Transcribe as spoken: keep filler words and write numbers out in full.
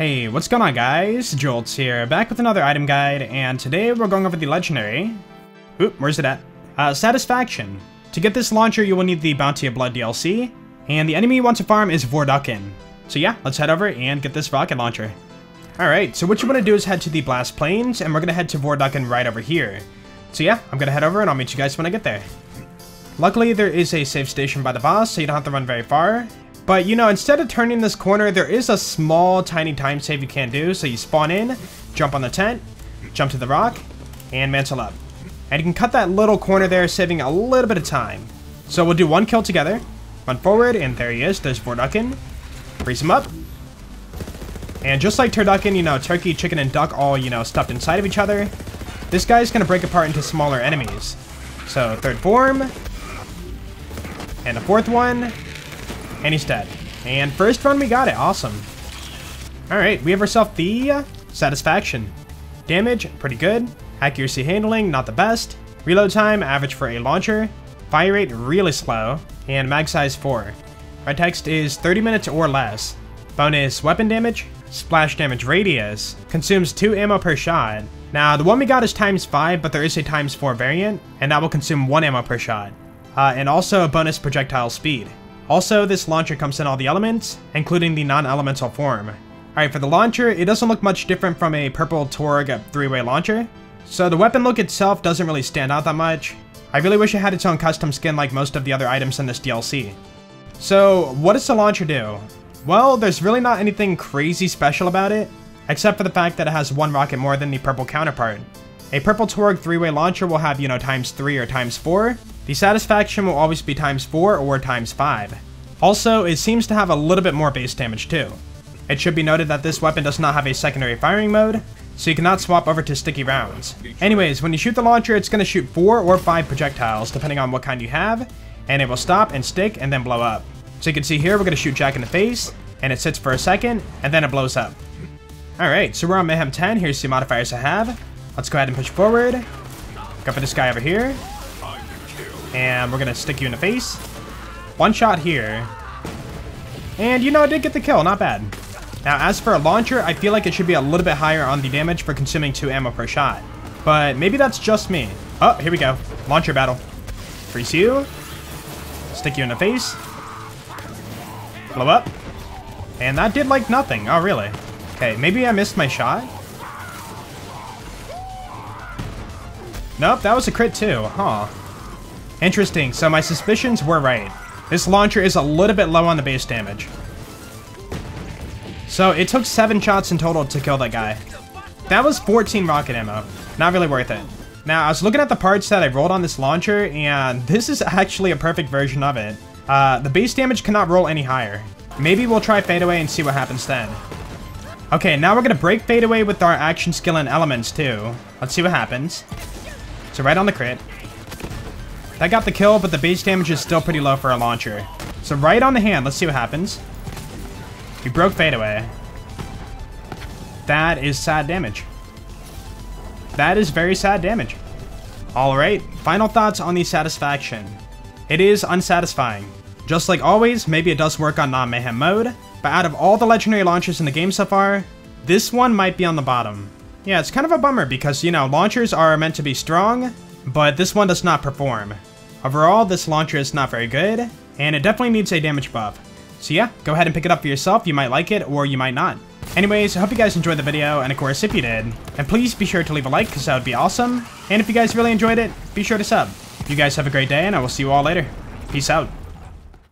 Hey, what's going on guys? Joltz here, back with another item guide, and today we're going over the legendary... Oop, where's it at? Uh, Satisfaction. To get this launcher, you will need the Bounty of Blood D L C, and the enemy you want to farm is Vorducken. So yeah, let's head over and get this rocket launcher. Alright, so what you want to do is head to the Blast Plains, and we're going to head to Vorducken right over here. So yeah, I'm going to head over and I'll meet you guys when I get there. Luckily, there is a save station by the boss, so you don't have to run very far. But, you know, instead of turning this corner, there is a small, tiny time save you can do. So you spawn in, jump on the tent, jump to the rock, and mantle up. And you can cut that little corner there, saving a little bit of time. So we'll do one kill together. Run forward, and there he is. There's Vorducken. Freeze him up. And just like Turducken, you know, turkey, chicken, and duck all, you know, stuffed inside of each other. This guy's going to break apart into smaller enemies. So, third form. And a fourth one. And he's dead. And first run, we got it. Awesome. Alright, we have ourselves the Satisfaction. Damage, pretty good. Accuracy handling, not the best. Reload time, average for a launcher. Fire rate, really slow. And mag size four. Red text is thirty minutes or less. Bonus weapon damage. Splash damage radius. Consumes two ammo per shot. Now, the one we got is times five, but there is a times four variant. And that will consume one ammo per shot. Uh, and also a bonus projectile speed. Also, this launcher comes in all the elements, including the non-elemental form. Alright, for the launcher, it doesn't look much different from a purple Torg three-way launcher. So the weapon look itself doesn't really stand out that much. I really wish it had its own custom skin like most of the other items in this D L C. So, what does the launcher do? Well, there's really not anything crazy special about it, except for the fact that it has one rocket more than the purple counterpart. A purple Torg three-way launcher will have, you know, times three or times four. The Satisfaction will always be times four or times five. Also, it seems to have a little bit more base damage too. It should be noted that this weapon does not have a secondary firing mode, so you cannot swap over to sticky rounds. Anyways, when you shoot the launcher, it's going to shoot four or five projectiles, depending on what kind you have, and it will stop and stick and then blow up. So you can see here, we're going to shoot Jack in the face, and it sits for a second, and then it blows up. Alright, so we're on Mayhem ten, here's the modifiers I have. Let's go ahead and push forward. Go for this guy over here. And we're going to stick you in the face. One shot here. And, you know, I did get the kill. Not bad. Now, as for a launcher, I feel like it should be a little bit higher on the damage for consuming two ammo per shot. But maybe that's just me. Oh, here we go. Launcher battle. Freeze you. Stick you in the face. Blow up. And that did, like, nothing. Oh, really? Okay, maybe I missed my shot. Nope, that was a crit too. Huh. Interesting, so my suspicions were right. This launcher is a little bit low on the base damage. So it took seven shots in total to kill that guy. That was fourteen rocket ammo. Not really worth it. Now, I was looking at the parts that I rolled on this launcher, and this is actually a perfect version of it. Uh, the base damage cannot roll any higher. Maybe we'll try Fade Away and see what happens then. Okay, now we're going to break Fade Away with our action skill and elements too. Let's see what happens. So right on the crit. That got the kill, but the base damage is still pretty low for a launcher. So right on the hand, let's see what happens. We broke Fade Away. That is sad damage. That is very sad damage. Alright, final thoughts on the Satisfaction. It is unsatisfying. Just like always, maybe it does work on non-Mayhem mode, but out of all the legendary launchers in the game so far, this one might be on the bottom. Yeah, it's kind of a bummer because, you know, launchers are meant to be strong, but this one does not perform. Overall, this launcher is not very good, and it definitely needs a damage buff. So yeah, go ahead and pick it up for yourself. You might like it, or you might not. Anyways, I hope you guys enjoyed the video, and of course, if you did, and please be sure to leave a like, because that would be awesome. And if you guys really enjoyed it, be sure to sub. You guys have a great day, and I will see you all later. Peace out.